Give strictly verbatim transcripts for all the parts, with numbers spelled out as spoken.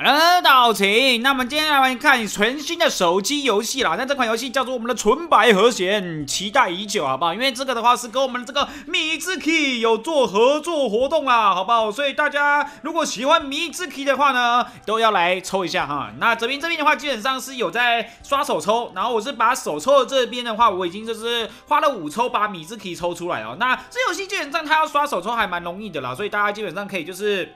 呃，道晴，那么今天来看全新的手机游戏啦。那这款游戏叫做我们的纯白和弦，期待已久，好不好？因为这个的话是跟我们这个米之 key 有做合作活动啦，好不好？所以大家如果喜欢米之 key 的话呢，都要来抽一下哈。那这边这边的话，基本上是有在刷手抽，然后我是把手抽的这边的话，我已经就是花了五抽把米之 key 抽出来哦。那这游戏基本上它要刷手抽还蛮容易的啦，所以大家基本上可以就是。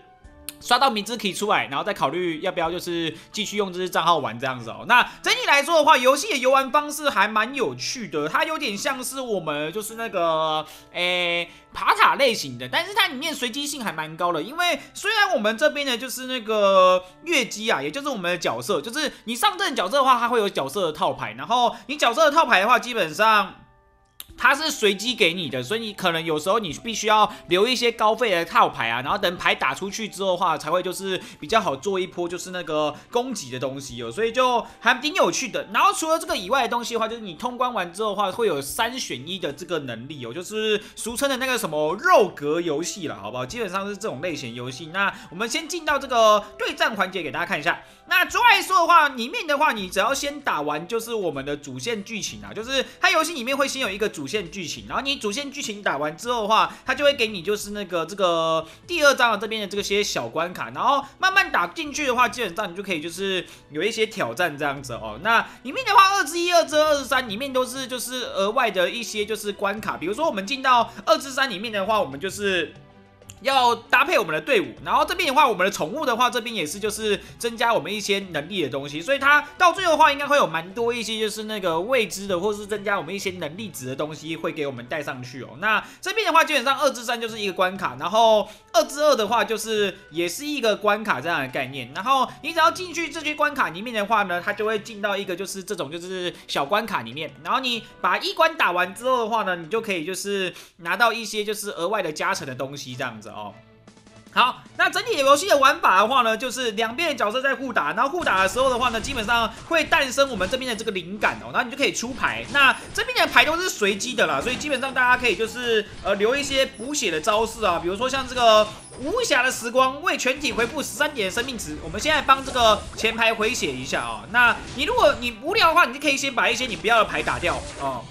刷到米之 key 出来，然后再考虑要不要就是继续用这支账号玩这样子哦。那整体来说的话，游戏的游玩方式还蛮有趣的，它有点像是我们就是那个诶、欸、爬塔类型的，但是它里面随机性还蛮高的。因为虽然我们这边呢就是那个月姬啊，也就是我们的角色，就是你上阵角色的话，它会有角色的套牌，然后你角色的套牌的话，基本上。 它是随机给你的，所以你可能有时候你必须要留一些高费的套牌啊，然后等牌打出去之后的话，才会就是比较好做一波就是那个攻击的东西哦，所以就还挺有趣的。然后除了这个以外的东西的话，就是你通关完之后的话，会有三选一的这个能力哦，就是俗称的那个什么肉格游戏了，好不好？基本上是这种类型游戏。那我们先进到这个对战环节给大家看一下。那主要来说的话，里面的话你只要先打完就是我们的主线剧情啊，就是它游戏里面会先有一个主。 主线剧情，然后你主线剧情打完之后的话，它就会给你就是那个这个第二章的这边的这些小关卡，然后慢慢打进去的话，基本上你就可以就是有一些挑战这样子哦。那里面的话，二之一、二之二、二之三里面都是就是额外的一些就是关卡，比如说我们进到二之三里面的话，我们就是。 要搭配我们的队伍，然后这边的话，我们的宠物的话，这边也是就是增加我们一些能力的东西，所以它到最后的话，应该会有蛮多一些就是那个未知的，或是增加我们一些能力值的东西会给我们带上去哦。那这边的话，基本上二至三就是一个关卡，然后二至二的话就是也是一个关卡这样的概念。然后你只要进去这些关卡里面的话呢，它就会进到一个就是这种就是小关卡里面，然后你把一关打完之后的话呢，你就可以就是拿到一些就是额外的加成的东西这样子。 哦，好，那整体游戏的玩法的话呢，就是两边的角色在互打，然后互打的时候的话呢，基本上会诞生我们这边的这个灵感哦，然后你就可以出牌。那这边的牌都是随机的啦，所以基本上大家可以就是呃留一些补血的招式啊，比如说像这个。 无暇的时光为全体回复十三点的生命值。我们现在帮这个前排回血一下啊、哦。那你如果你无聊的话，你就可以先把一些你不要的牌打掉哦。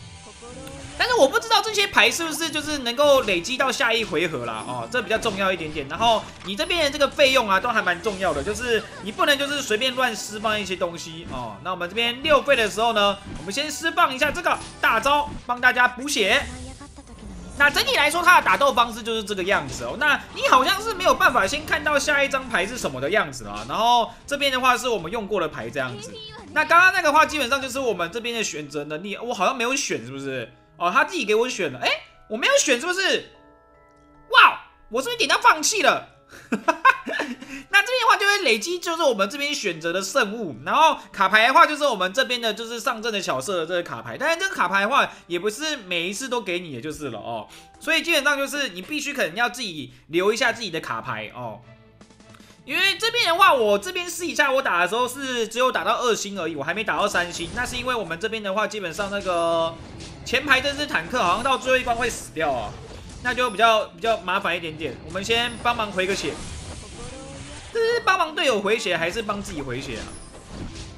但是我不知道这些牌是不是就是能够累积到下一回合啦哦，这比较重要一点点。然后你这边的这个费用啊，都还蛮重要的，就是你不能就是随便乱释放一些东西哦。那我们这边六费的时候呢，我们先释放一下这个大招，帮大家补血。 那整体来说，它的打斗方式就是这个样子哦。那你好像是没有办法先看到下一张牌是什么的样子啦。然后这边的话是我们用过的牌这样子。那刚刚那个话基本上就是我们这边的选择能力，我好像没有选是不是？哦，他自己给我选了，哎、欸，我没有选是不是？哇，我是不是点到放弃了？那这边的话就会累积，就是我们这边选择的圣物，然后卡牌的话就是我们这边的，就是上阵的小色的这个卡牌。当然，这个卡牌的话也不是每一次都给你，也就是了哦。所以基本上就是你必须可能要自己留一下自己的卡牌哦。 因为这边的话，我这边试一下，我打的时候是只有打到二星而已，我还没打到三星。那是因为我们这边的话，基本上那个前排这只坦克好像到最后一关会死掉啊，那就比较比较麻烦一点点。我们先帮忙回个血，这是帮忙队友回血还是帮自己回血啊？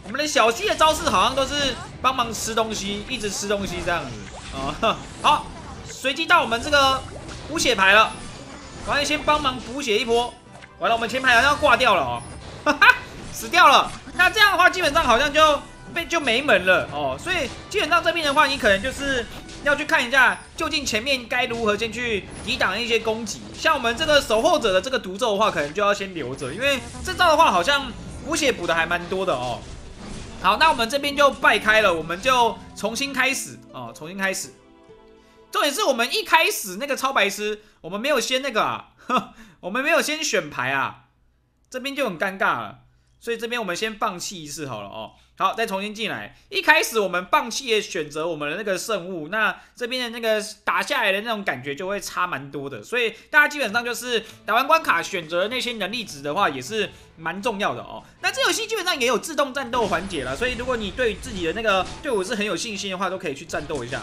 我们的小西的招式好像都是帮忙吃东西，一直吃东西这样子啊。好，随机到我们这个补血牌了，赶快先帮忙补血一波。 完了，我们前排好像要挂掉了哦，哈哈，死掉了。那这样的话，基本上好像就被就没门了哦。所以基本上这边的话，你可能就是要去看一下，究竟前面该如何先去抵挡一些攻击。像我们这个守候者的这个毒咒的话，可能就要先留着，因为这招的话好像补血补的还蛮多的哦。好，那我们这边就败开了，我们就重新开始哦，重新开始。重点是我们一开始那个超白痴，我们没有先那个啊。 我们没有先选牌啊，这边就很尴尬了，所以这边我们先放弃一次好了哦。好，再重新进来。一开始我们放弃也选择我们的那个圣物，那这边的那个打下来的那种感觉就会差蛮多的，所以大家基本上就是打完关卡选择那些能力值的话，也是蛮重要的哦。那这游戏基本上也有自动战斗环节啦，所以如果你对自己的那个队伍是很有信心的话，都可以去战斗一下。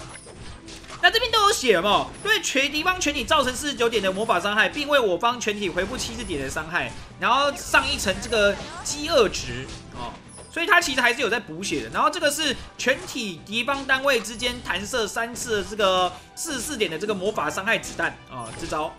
那这边都有写有没有？对全敌方全体造成四十九点的魔法伤害，并为我方全体回复七十点的伤害，然后上一层这个饥饿值哦。 所以它其实还是有在补血的，然后这个是全体敌方单位之间弹射三次的这个四十四点的这个魔法伤害子弹啊、呃，这招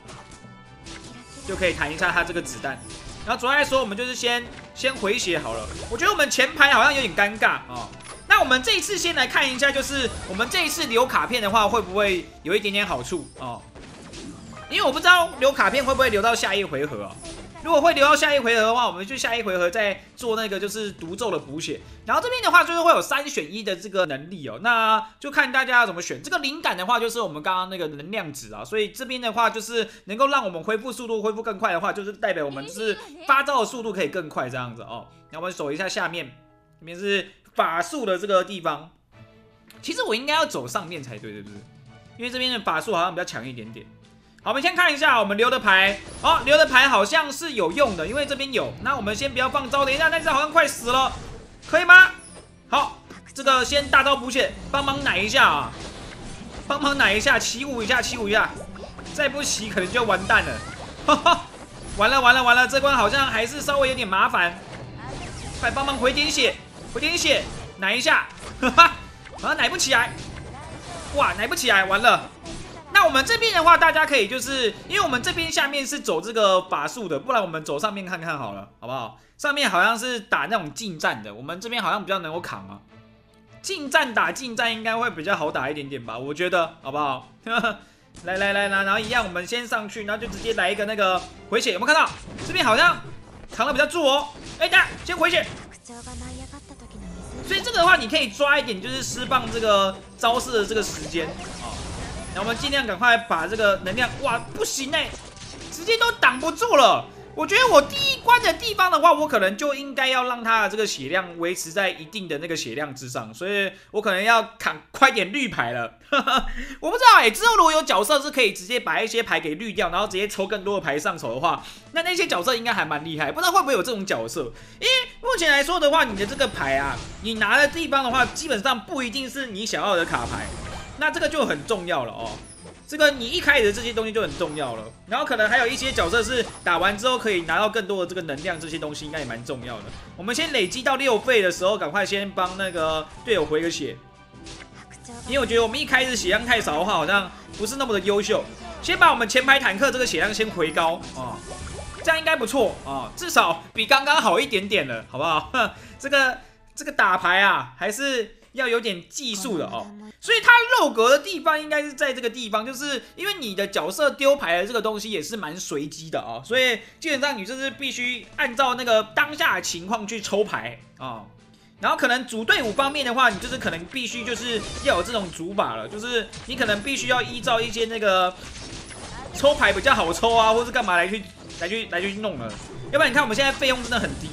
就可以弹一下它这个子弹。然后主要来说，我们就是先先回血好了。我觉得我们前排好像有点尴尬啊、呃。那我们这一次先来看一下，就是我们这一次留卡片的话，会不会有一点点好处啊、呃？因为我不知道留卡片会不会留到下一回合啊。 如果会留到下一回合的话，我们就下一回合再做那个就是毒咒的补血。然后这边的话就是会有三选一的这个能力哦，那就看大家怎么选。这个灵感的话就是我们刚刚那个能量值啊，所以这边的话就是能够让我们恢复速度恢复更快的话，就是代表我们就是发招的速度可以更快这样子哦。那我们守一下下面，这边是法术的这个地方。其实我应该要走上面才对，对不对？因为这边的法术好像比较强一点点。 好，我们先看一下我们留的牌。哦，留的牌好像是有用的，因为这边有。那我们先不要放招，等一下，但是好像快死了，可以吗？好，这个先大招补血，帮忙奶一下啊，帮忙奶一下，起舞一下，起舞一下，再不起可能就完蛋了。哈哈，完了完了完了，这关好像还是稍微有点麻烦，快帮忙回点血，回点血，奶一下，哈哈，好像奶不起来，哇，奶不起来，完了。 那我们这边的话，大家可以就是因为我们这边下面是走这个法术的，不然我们走上面看看好了，好不好？上面好像是打那种近战的，我们这边好像比较能够扛啊。近战打近战应该会比较好打一点点吧，我觉得，好不好？来来来来，然后一样，我们先上去，然后就直接来一个那个回血，有没有看到？这边好像扛的比较住哦。哎，大家先回血。 所以这个的话，你可以抓一点，就是释放这个招式的这个时间啊。 那我们尽量赶快把这个能量，哇，不行哎、欸，直接都挡不住了。我觉得我第一关的地方的话，我可能就应该要让他的这个血量维持在一定的那个血量之上，所以我可能要砍快点绿牌了。我不知道哎、欸，之后如果有角色是可以直接把一些牌给绿掉，然后直接抽更多的牌上手的话，那那些角色应该还蛮厉害。不知道会不会有这种角色？因为目前来说的话，你的这个牌啊，你拿的地方的话，基本上不一定是你想要的卡牌。 那这个就很重要了哦，这个你一开始的这些东西就很重要了，然后可能还有一些角色是打完之后可以拿到更多的这个能量，这些东西应该也蛮重要的。我们先累积到六倍的时候，赶快先帮那个队友回个血，因为我觉得我们一开始血量太少的话，好像不是那么的优秀。先把我们前排坦克这个血量先回高啊、哦，这样应该不错啊、哦，至少比刚刚好一点点了，好不好？这个这个打牌啊，还是。 要有点技术的哦，所以它漏格的地方应该是在这个地方，就是因为你的角色丢牌的这个东西也是蛮随机的哦，所以基本上你就是必须按照那个当下的情况去抽牌啊、哦。然后可能组队伍方面的话，你就是可能必须就是要有这种组法了，就是你可能必须要依照一些那个抽牌比较好抽啊，或是干嘛来去来去来去弄了，要不然你看我们现在费用真的很低。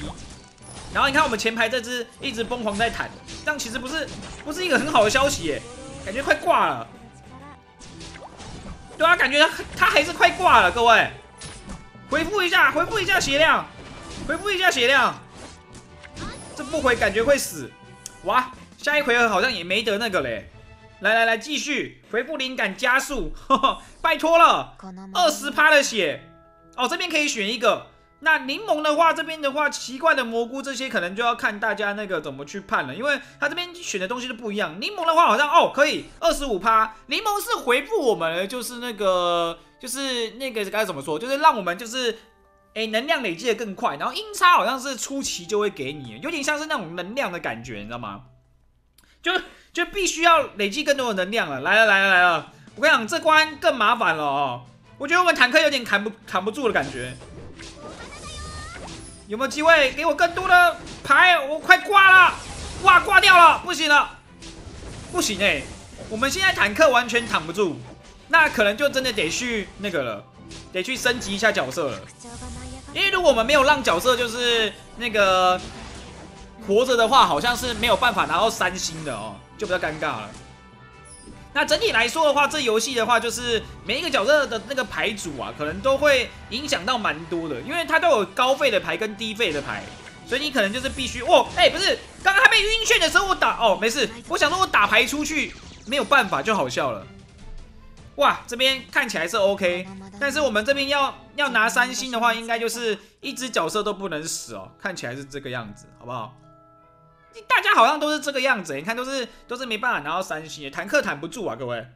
然后你看我们前排这只一直疯狂在弹，这样其实不是不是一个很好的消息耶，感觉快挂了。对啊，感觉他他还是快挂了，各位，回复一下，回复一下血量，回复一下血量，这不回感觉会死。哇，下一回合好像也没得那个嘞。来来来，继续回复灵感加速，呵呵拜托了， 百分之二十的血哦，这边可以选一个。 那柠檬的话，这边的话，奇怪的蘑菇这些可能就要看大家那个怎么去判了，因为他这边选的东西都不一样。柠檬的话好像哦可以 百分之二十五， 柠檬是回复我们的，就是那个就是那个该怎么说，就是让我们就是哎、欸、能量累积的更快，然后音差好像是初期就会给你，有点像是那种能量的感觉，你知道吗？就就必须要累积更多的能量了。来了来了来了，我跟你讲这关更麻烦了哦，我觉得我们坦克有点扛不扛不住的感觉。 有没有机会给我更多的牌？我快挂了！哇，挂掉了，不行了，不行哎、欸！我们现在坦克完全挡不住，那可能就真的得去那个了，得去升级一下角色了。因为如果我们没有让角色就是那个活着的话，好像是没有办法拿到三星的哦，就比较尴尬了。那整体来说的话，这游戏的话就是每一个角色的那个牌组啊，可能都会影响到蛮多的，因为它都有高费的牌跟低费的牌，所以你可能就是必须哦，哎、欸，不是，刚刚还被晕眩的时候我打哦，没事，我想说我打牌出去没有办法就好笑了，哇，这边看起来是 OK， 但是我们这边要要拿三星的话，应该就是一只角色都不能死哦，看起来是这个样子，好不好？大家好像都是这个样子，你看都是都是没办法拿到三星，坦克坦不住啊，各位，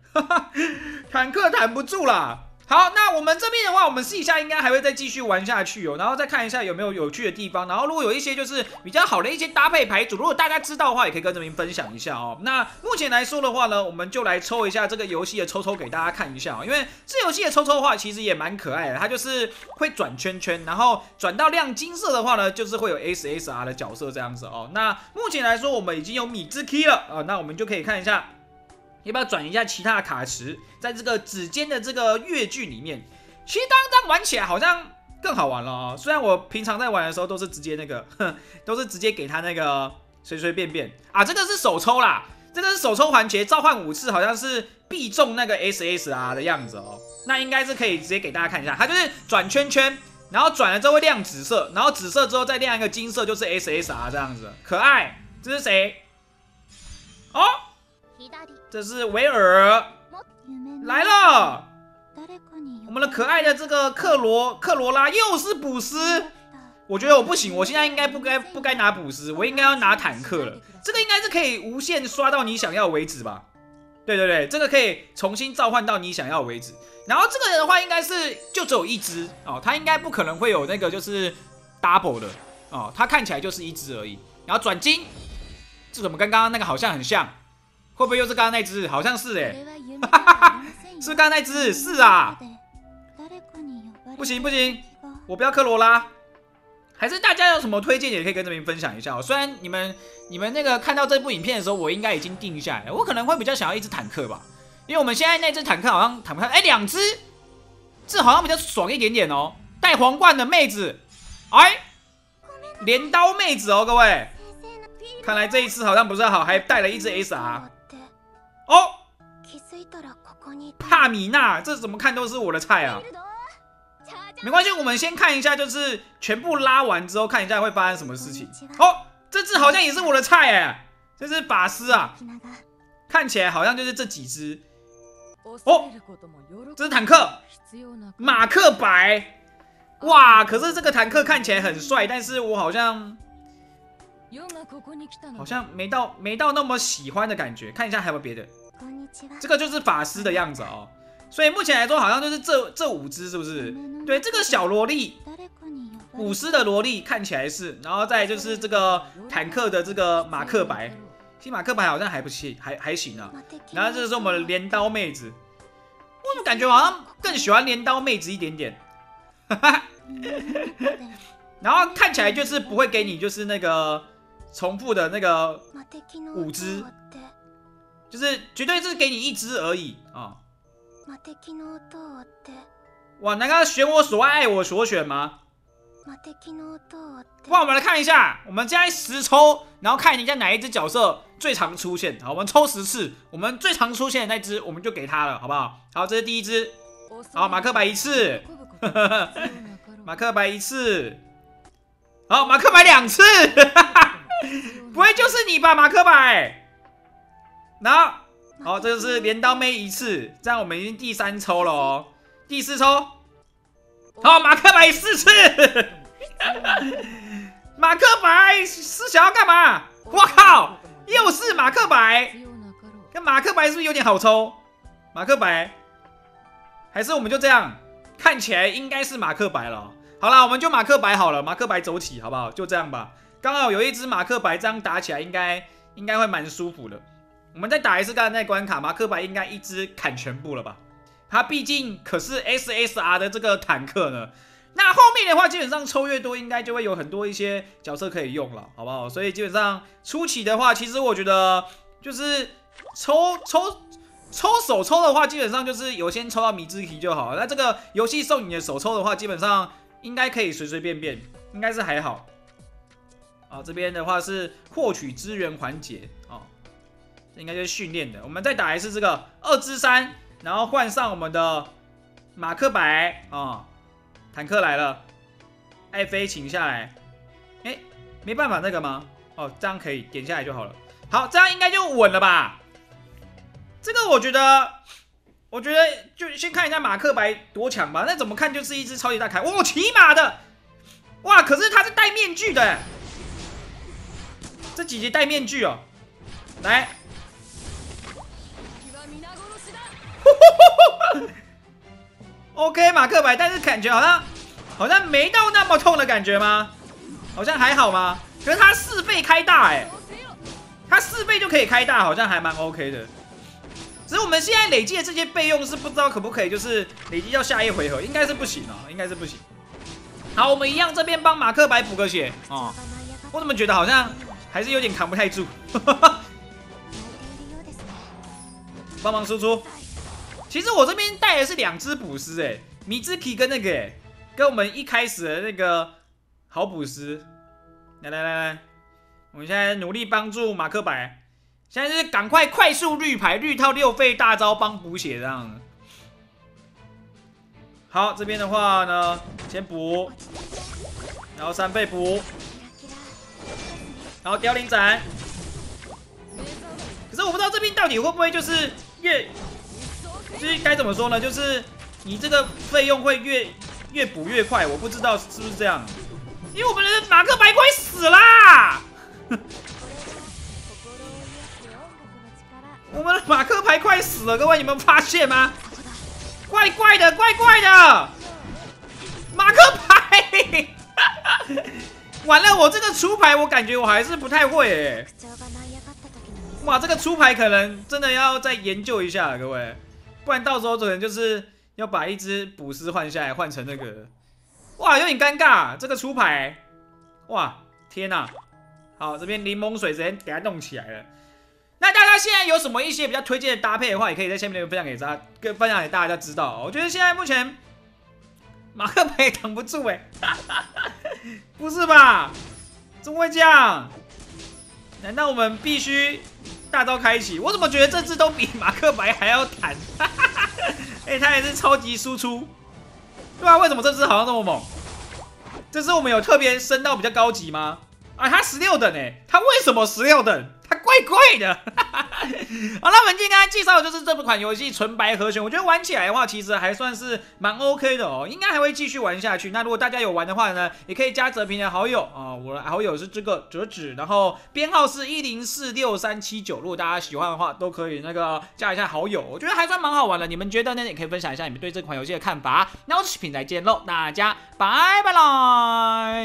坦克坦不住啦。好，那我们这边的话，我们试一下，应该还会再继续玩下去哦，然后再看一下有没有有趣的地方，然后如果有一些就是比较好的一些搭配牌组，如果大家知道的话，也可以跟这边分享一下哦。那目前来说的话呢，我们就来抽一下这个游戏的抽抽给大家看一下哦，因为这游戏的抽抽的话，其实也蛮可爱的，它就是会转圈圈，然后转到亮金色的话呢，就是会有 S S R 的角色这样子哦。那目前来说，我们已经有米兹 K 了啊、呃，那我们就可以看一下。 要不要转一下其他的卡池？在这个指尖的这个乐句里面，其实当当玩起来好像更好玩了啊、哦！虽然我平常在玩的时候都是直接那个，都是直接给他那个随随便便啊，这个是手抽啦，这个是手抽环节，召唤五次好像是必中那个 S S R 的样子哦。那应该是可以直接给大家看一下，它就是转圈圈，然后转了之后会亮紫色，然后紫色之后再亮一个金色，就是 S S R 这样子，可爱。这是谁？哦。 这是维尔来了，我们的可爱的这个克罗克罗拉又是捕师，我觉得我不行，我现在应该不该不该拿捕师，我应该要拿坦克了。这个应该是可以无限刷到你想要为止吧？对对对，这个可以重新召唤到你想要为止。然后这个的话应该是就只有一只哦，它应该不可能会有那个就是 double 的哦，它看起来就是一只而已。然后转金，这怎么跟刚刚那个好像很像？ 会不会又是刚刚那只？好像是哎、欸，是刚刚那只，是啊。不行不行，我不要克罗拉。还是大家有什么推荐也可以跟这边分享一下哦。虽然你们你们那个看到这部影片的时候，我应该已经定下来了，我可能会比较想要一只坦克吧，因为我们现在那只坦克好像坦克，哎、欸，两只，这好像比较爽一点点哦。戴皇冠的妹子，哎，镰刀妹子哦，各位，看来这一次好像不是好，还带了一只 S R。 哦，帕米娜，这怎么看都是我的菜啊！没关系，我们先看一下，就是全部拉完之后，看一下会发生什么事情。哦，这只好像也是我的菜哎，这是法师啊，看起来好像就是这几只。哦，这是坦克，马克白，哇！可是这个坦克看起来很帅，但是我好像。 好像没到没到那么喜欢的感觉，看一下还有没有别的。这个就是法师的样子哦，所以目前来说好像就是这这五只是不是？对，这个小萝莉，舞狮的萝莉看起来是，然后再就是这个坦克的这个马克白，其实马克白好像还不行，还还行啊。然后这是我们镰刀妹子，我怎么感觉好像更喜欢镰刀妹子一点点？哈哈，然后看起来就是不会给你就是那个。 重复的那个五只，就是绝对是给你一只而已啊！哦、哇，难道选我所爱，爱我所选吗？不然我们来看一下，我们现在十抽，然后看人家哪一只角色最常出现。好，我们抽十次，我们最常出现的那只，我们就给他了，好不好？好，这是第一只，好，马克白一次，马克白一次，好，马克白两次。不会就是你吧，马克白？然后，好、哦，这就是镰刀妹一次，这样我们已经第三抽了哦，第四抽，好、哦，马克白四次，马克白是想要干嘛？我靠，又是马克白，跟马克白是不是有点好抽？马克白，还是我们就这样？看起来应该是马克白了。好啦，我们就马克白好了，马克白走起，好不好？就这样吧。 刚好有一只马克白，这样打起来应该应该会蛮舒服的。我们再打一次刚才那关卡，马克白应该一只砍全部了吧？它毕竟可是 S S R 的这个坦克呢。那后面的话，基本上抽越多，应该就会有很多一些角色可以用了，好不好？所以基本上初期的话，其实我觉得就是抽抽抽手抽的话，基本上就是有先抽到米兹提就好了。那这个游戏送你的手抽的话，基本上应该可以随随便便，应该是还好。 啊、哦，这边的话是获取资源环节哦，这应该就是训练的。我们再打一次这个二之三，然后换上我们的马克白啊、哦，坦克来了，艾菲请下来。哎、欸，没办法那个吗？哦，这样可以点下来就好了。好，这样应该就稳了吧？这个我觉得我觉得就先看一下马克白多强吧。那怎么看就是一只超级大凯，哦，骑马的，哇！可是他是戴面具的，这姐姐戴面具哦。来，OK 马克白，但是感觉好像好像没到那么痛的感觉吗？好像还好吗？可是他四倍开大哎、欸，他四倍就可以开大，好像还蛮 OK 的。 只是我们现在累积的这些备用是不知道可不可以，就是累积到下一回合，应该是不行啊，应该是不行。好，我们一样这边帮马克白补个血啊、哦。我怎么觉得好像还是有点扛不太住？帮忙输出。其实我这边带的是两只捕师，哎，米兹基跟那个、欸，跟我们一开始的那个好捕师。来来来来，我们现在努力帮助马克白。 现在就是赶快快速绿牌绿套六费大招帮补血这样。好，这边的话呢，先补，然后三倍补，然后凋零斩。可是我不知道这边到底会不会就是越，就是该怎么说呢？就是你这个费用会越越补越快，我不知道是不是这样，因为我们的马克白快死啦。我们的马克牌快死了，各位你们发现吗？怪怪的，怪怪的，马克牌！完了，我这个出牌我感觉我还是不太会哎。哇，这个出牌可能真的要再研究一下了，各位，不然到时候可能就是要把一只捕师换下来，换成那个，哇，有点尴尬，这个出牌，哇，天哪！好，这边柠檬水直接给它弄起来了。 那大家现在有什么一些比较推荐的搭配的话，也可以在下面留言分享给大家，跟分享给大家知道、哦。我觉得现在目前马克白也挡不住哎、欸，不是吧？怎么会这样？难道我们必须大招开启？我怎么觉得这只都比马克白还要坦？哎、欸，他也是超级输出，对啊，为什么这只好像这么猛？这是我们有特别升到比较高级吗？啊，他十六等哎、欸，他为什么十六等？ 怪怪的好，那我们今天跟大家介绍的就是这款游戏纯白合选，我觉得玩起来的话，其实还算是蛮 OK 的哦，应该还会继续玩下去。那如果大家有玩的话呢，也可以加哲平的好友啊、呃，我的好友是这个折纸，然后编号是一零四六三七九，如果大家喜欢的话，都可以那个加一下好友，我觉得还算蛮好玩的。你们觉得呢？也可以分享一下你们对这款游戏的看法。那我是平台见喽，大家拜拜啦。